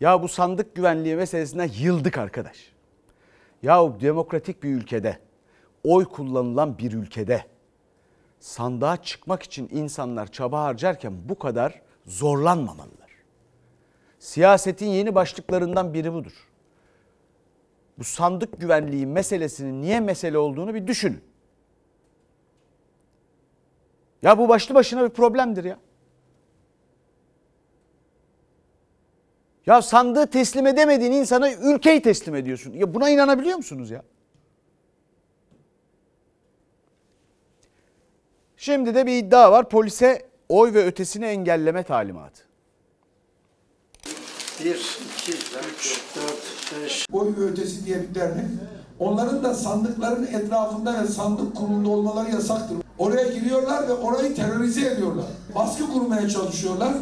Ya bu sandık güvenliği meselesinden yıldık arkadaş. Ya demokratik bir ülkede, oy kullanılan bir ülkede sandığa çıkmak için insanlar çaba harcarken bu kadar zorlanmamalılar. Siyasetin yeni başlıklarından biri budur. Bu sandık güvenliği meselesinin niye mesele olduğunu bir düşünün. Ya bu başlı başına bir problemdir ya. Ya sandığı teslim edemediğin insana ülkeyi teslim ediyorsun. Ya buna inanabiliyor musunuz ya? Şimdi de bir iddia var. Polise oy ve ötesini engelleme talimatı. 1, 2, 3, 4, 5. Oy ve ötesi diye bir dernek. Onların da sandıkların etrafında ve sandık kurulunda olmaları yasaktır. Oraya giriyorlar ve orayı terörize ediyorlar. Baskı kurmaya çalışıyorlar.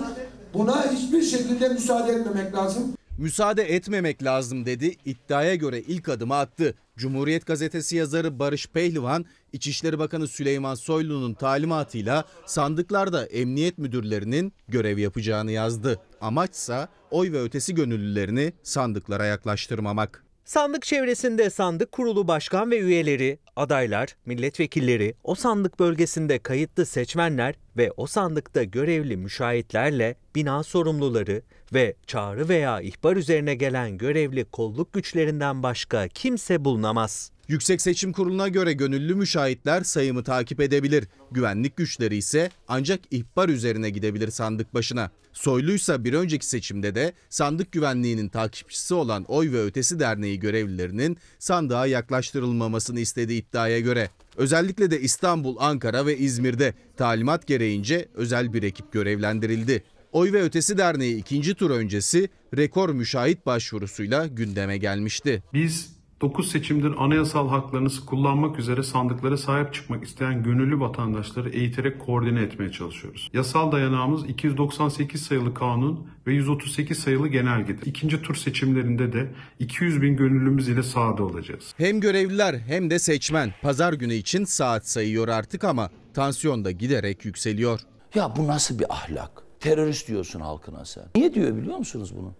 Buna hiçbir şekilde müsaade etmemek lazım. Müsaade etmemek lazım dedi. İddiaya göre ilk adımı attı. Cumhuriyet Gazetesi yazarı Barış Pehlivan, İçişleri Bakanı Süleyman Soylu'nun talimatıyla sandıklarda emniyet müdürlerinin görev yapacağını yazdı. Amaçsa oy ve ötesi gönüllülerini sandıklara yaklaştırmamak. Sandık çevresinde sandık kurulu başkan ve üyeleri, adaylar, milletvekilleri, o sandık bölgesinde kayıtlı seçmenler ve o sandıkta görevli müşahitlerle bina sorumluları ve çağrı veya ihbar üzerine gelen görevli kolluk güçlerinden başka kimse bulunamaz. Yüksek Seçim Kurulu'na göre gönüllü müşahitler sayımı takip edebilir. Güvenlik güçleri ise ancak ihbar üzerine gidebilir sandık başına. Soyluysa bir önceki seçimde de sandık güvenliğinin takipçisi olan Oy ve Ötesi Derneği görevlilerinin sandığa yaklaştırılmamasını istediği iddiaya göre. Özellikle de İstanbul, Ankara ve İzmir'de talimat gereğince özel bir ekip görevlendirildi. Oy ve Ötesi Derneği ikinci tur öncesi rekor müşahit başvurusuyla gündeme gelmişti. Biz 9 seçimdir anayasal haklarını kullanmak üzere sandıklara sahip çıkmak isteyen gönüllü vatandaşları eğiterek koordine etmeye çalışıyoruz. Yasal dayanağımız 298 sayılı kanun ve 138 sayılı genelgedir. İkinci tur seçimlerinde de 200.000 gönüllümüz ile sahada olacağız. Hem görevliler hem de seçmen pazar günü için saat sayıyor artık ama tansiyon da giderek yükseliyor. Ya bu nasıl bir ahlak? Terörist diyorsun halkına sen. Niye diyor biliyor musunuz bunu?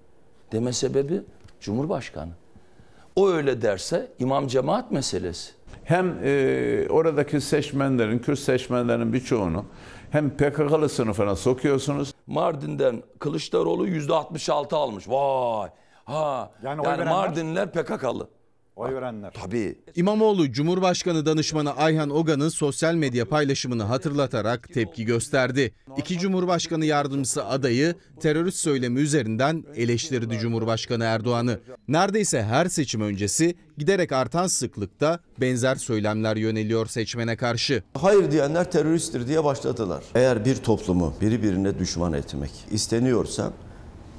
Deme sebebi Cumhurbaşkanı. O öyle derse imam cemaat meselesi. Hem oradaki seçmenlerin, Kürt seçmenlerin birçoğunu hem PKK'lı sınıfına sokuyorsunuz. Mardin'den Kılıçdaroğlu %66 almış. Vay! Ha! Yani Mardinliler PKK'lı. Oy verenler. Tabii. İmamoğlu, Cumhurbaşkanı danışmanı Ayhan Oga'nın sosyal medya paylaşımını hatırlatarak tepki gösterdi. İki Cumhurbaşkanı yardımcısı adayı terörist söylemi üzerinden eleştirdi Cumhurbaşkanı Erdoğan'ı. Neredeyse her seçim öncesi giderek artan sıklıkta benzer söylemler yöneliyor seçmene karşı. Hayır diyenler teröristtir diye başladılar. Eğer bir toplumu birbirine düşman etmek isteniyorsa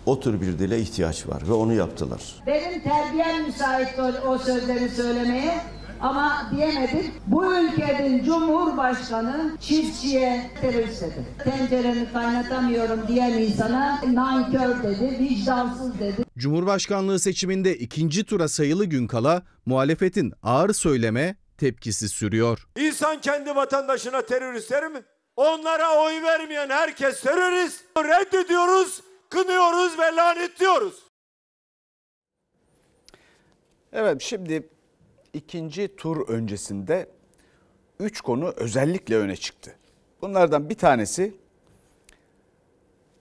o tür bir dile ihtiyaç var ve onu yaptılar. Benim terbiyem müsait o sözleri söylemeye ama diyemedim. Bu ülkenin Cumhurbaşkanı çiftçiye terörist dedi. Tenceremi kaynatamıyorum diyen insana nankör dedi, vicdansız dedi. Cumhurbaşkanlığı seçiminde ikinci tura sayılı gün kala muhalefetin ağır söyleme tepkisi sürüyor. İnsan kendi vatandaşına terörist der mi? Onlara oy vermeyen herkes terörist. Reddediyoruz. Kınıyoruz ve lanetliyoruz. Evet, şimdi ikinci tur öncesinde 3 konu özellikle öne çıktı. Bunlardan bir tanesi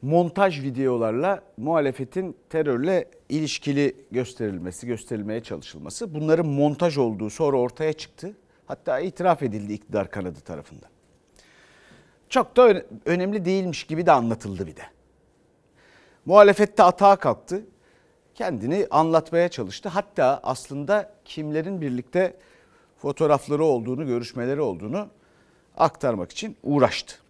montaj videolarla muhalefetin terörle ilişkili gösterilmeye çalışılması. Bunların montaj olduğu sonra ortaya çıktı. Hatta itiraf edildi iktidar kanadı tarafından. Çok da önemli değilmiş gibi de anlatıldı bir de. Muhalefette atağa kalktı, kendini anlatmaya çalıştı. Hatta aslında kimlerin birlikte fotoğrafları olduğunu, görüşmeleri olduğunu aktarmak için uğraştı.